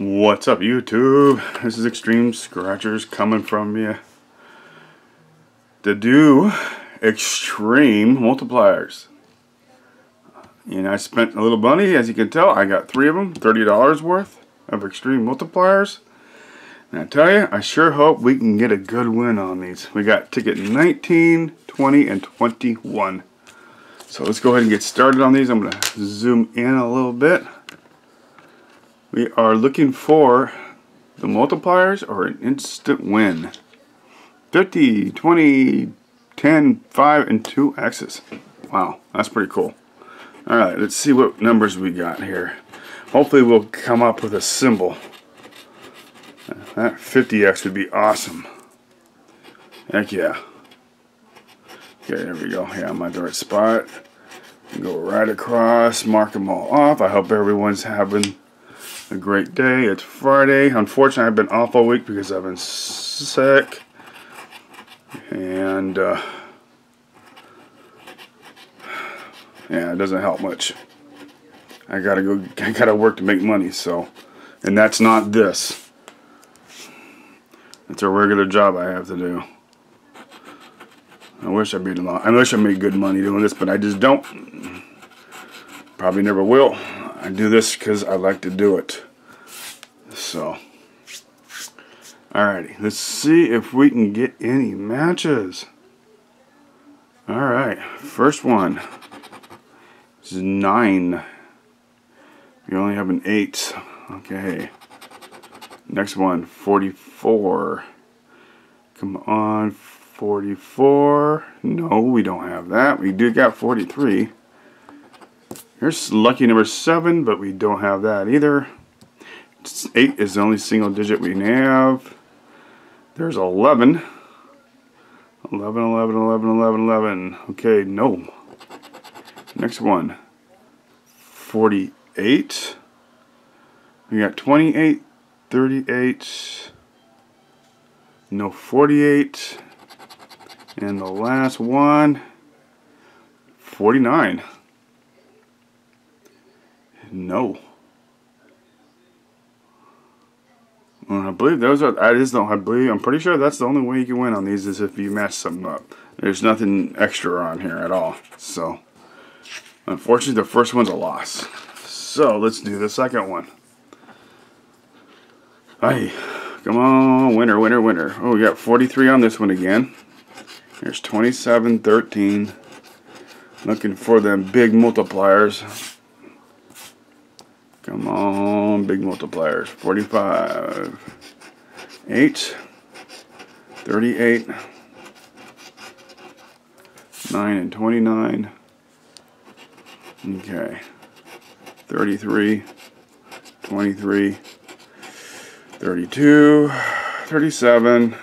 What's up, YouTube? This is Extreme Scratchers coming from you to do extreme multipliers. And I spent a little money, as you can tell. I got three of them, $30 worth of extreme multipliers. And I tell you, I sure hope we can get a good win on these. We got ticket 19, 20, and 21. So let's go ahead and get started on these. I'm going to zoom in a little bit. We are looking for the multipliers or an instant win. 50, 20, 10, 5, and 2 X's. Wow, that's pretty cool. Alright, let's see what numbers we got here. Hopefully we'll come up with a symbol. That 50X would be awesome. Heck yeah. Okay, there we go. Yeah, I'm at the right spot. Go right across, mark them all off. I hope everyone's having a great day. It's Friday. Unfortunately, I've been off all week because I've been sick, and yeah, it doesn't help much. I gotta work to make money. So, and that's not this. It's a regular job I have to do. I wish I made a lot. I wish I made good money doing this, but I just don't. Probably never will. I do this because I like to do it. So, alrighty, let's see if we can get any matches. Alright, first one is 9. We only have an 8. Okay. Next one, 44. Come on, 44. No, we don't have that. We do got 43. Here's lucky number 7, but we don't have that either. 8 is the only single digit we have. There's 11. 11, 11, 11, 11, 11. Okay, no. Next one. 48. We got 28, 38. No, 48. And the last one, 49. No. I believe those are, I'm pretty sure that's the only way you can win on these is if you match something up. There's nothing extra on here at all. So, unfortunately, the first one's a loss. So, let's do the second one. Hey, come on, winner, winner, winner. Oh, we got 43 on this one again. Here's 27, 13. Looking for them big multipliers. Come on, big multipliers. 45, 8, 38, 9, and 29. Okay, 33, 23, 32, 37,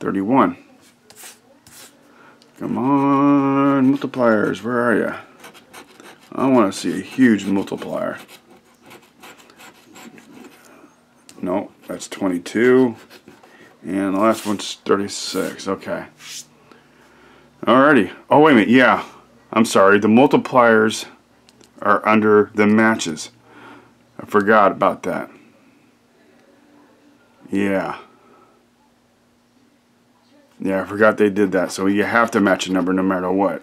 31. Come on, multipliers, where are you? I want to see a huge multiplier. No, that's 22. And the last one's 36. Okay. Alrighty. Oh, wait a minute. Yeah. I'm sorry. The multipliers are under the matches. I forgot about that. Yeah. Yeah, I forgot they did that. So you have to match a number no matter what.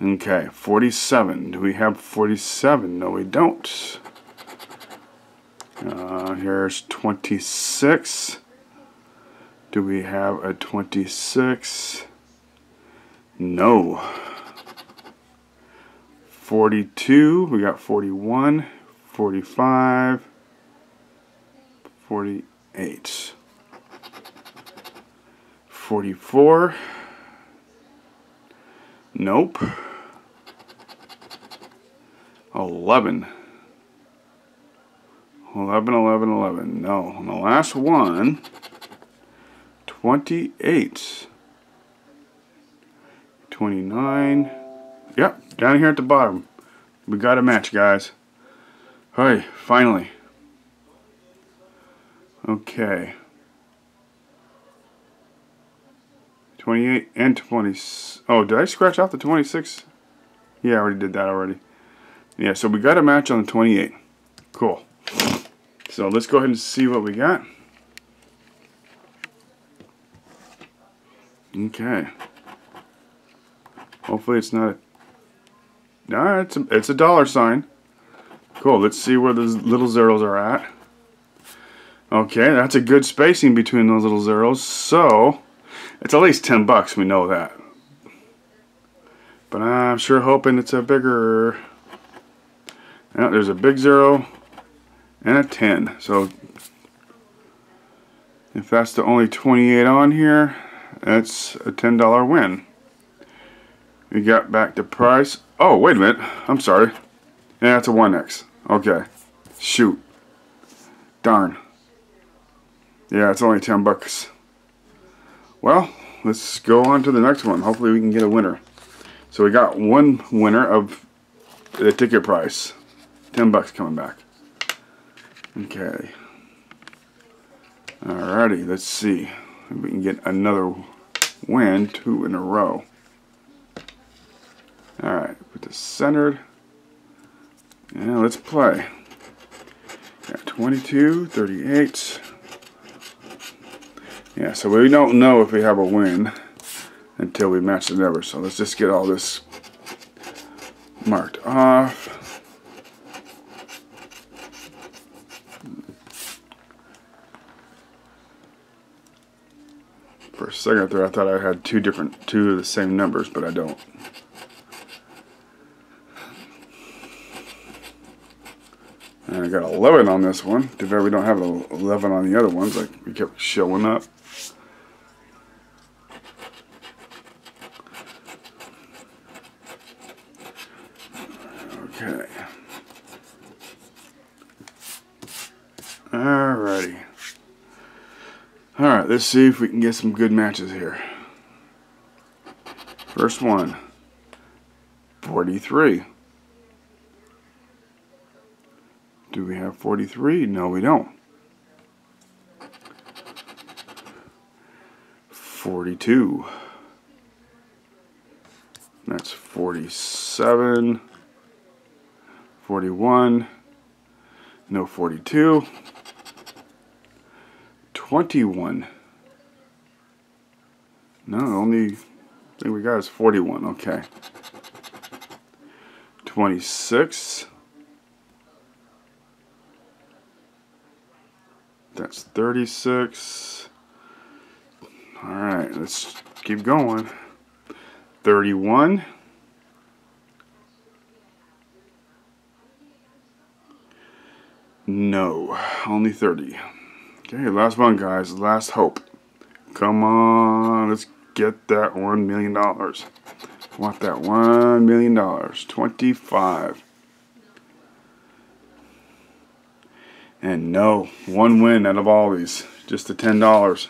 Okay, 47. Do we have 47? No, we don't. Here's 26. Do we have a 26? No. 42. We got 41, 45, 48, 44. Nope. 11. 11, 11, 11. No. And the last one, 28. 29. Yep, down here at the bottom. We got a match, guys. Hey, finally. Okay. 28 and 20. Oh, did I scratch out the 26? Yeah, I already did that already. Yeah, so we got a match on the 28. Cool. So let's go ahead and see what we got. Okay. Hopefully it's not a... Nah, it's a dollar sign. Cool, let's see where those little zeros are at. Okay, that's a good spacing between those little zeros, so it's at least $10, we know that. But I'm sure hoping it's a bigger... Now, there's a big zero and a 10, so if that's the only 28 on here, that's a $10 win. We got back the price. Oh, wait a minute. I'm sorry. Yeah, it's a 1X. Okay. Shoot. Darn. Yeah, it's only $10. Well, let's go on to the next one. Hopefully we can get a winner. So we got one winner of the ticket price. $10 coming back. Okay. Alrighty, let's see if we can get another win, 2 in a row. Alright, put this centered. And let's play. Got 22, 38. Yeah, so we don't know if we have a win until we match the number. So let's just get all this marked off. For a second there, I thought I had two of the same numbers, but I don't. And I got 11 on this one. Too bad we don't have 11 on the other ones. Like we kept showing up. Okay. Alrighty. Alright, let's see if we can get some good matches here. First one. 43. Do we have 43? No, we don't. 42. That's 47. 41. No, 42. 21. No, the only thing we got is 41. Okay. 26. That's 36. Alright, let's keep going. 31. 30. Okay, last one, guys. Last hope. Come on, let's get that $1 million. Want that $1 million. 25. And no, one win out of all these. Just the $10.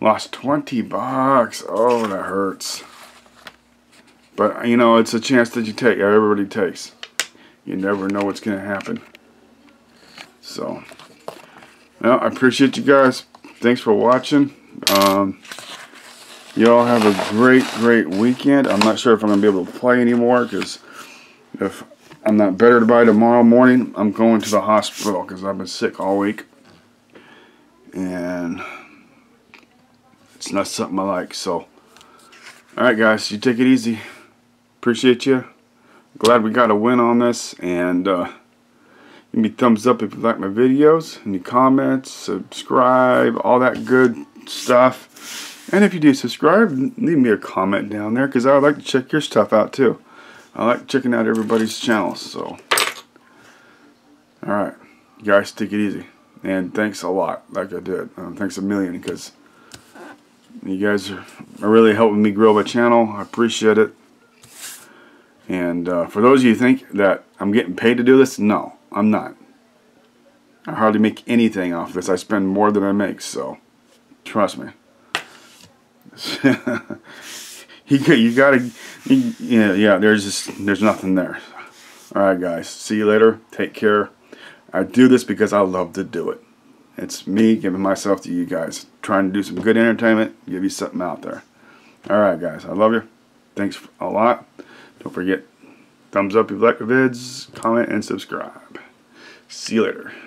Lost $20. Oh, that hurts. But, you know, it's a chance that you take. Everybody takes. You never know what's going to happen. So, well, I appreciate you guys. Thanks for watching. Y'all have a great weekend. I'm not sure if I'm going to be able to play anymore because if I'm not better by tomorrow morning, I'm going to the hospital because I've been sick all week. And it's not something I like. So, alright guys, you take it easy. Appreciate you. Glad we got a win on this. And give me a thumbs up if you like my videos. Any comments, subscribe, all that good stuff. And if you do subscribe, leave me a comment down there because I would like to check your stuff out too. I like checking out everybody's channels, so. Alright, you guys take it easy. And thanks a lot, like I did. Thanks a million, because you guys are really helping me grow my channel. I appreciate it. And for those of you who think that I'm getting paid to do this, no, I'm not. I hardly make anything off this. I spend more than I make, so trust me. There's nothing there. Alright guys, see you later. Take care. I do this because I love to do it. It's me giving myself to you guys. Trying to do some good entertainment, give you something out there. Alright guys, I love you. Thanks a lot. Don't forget, thumbs up if you like the vids, comment, and subscribe. See you later.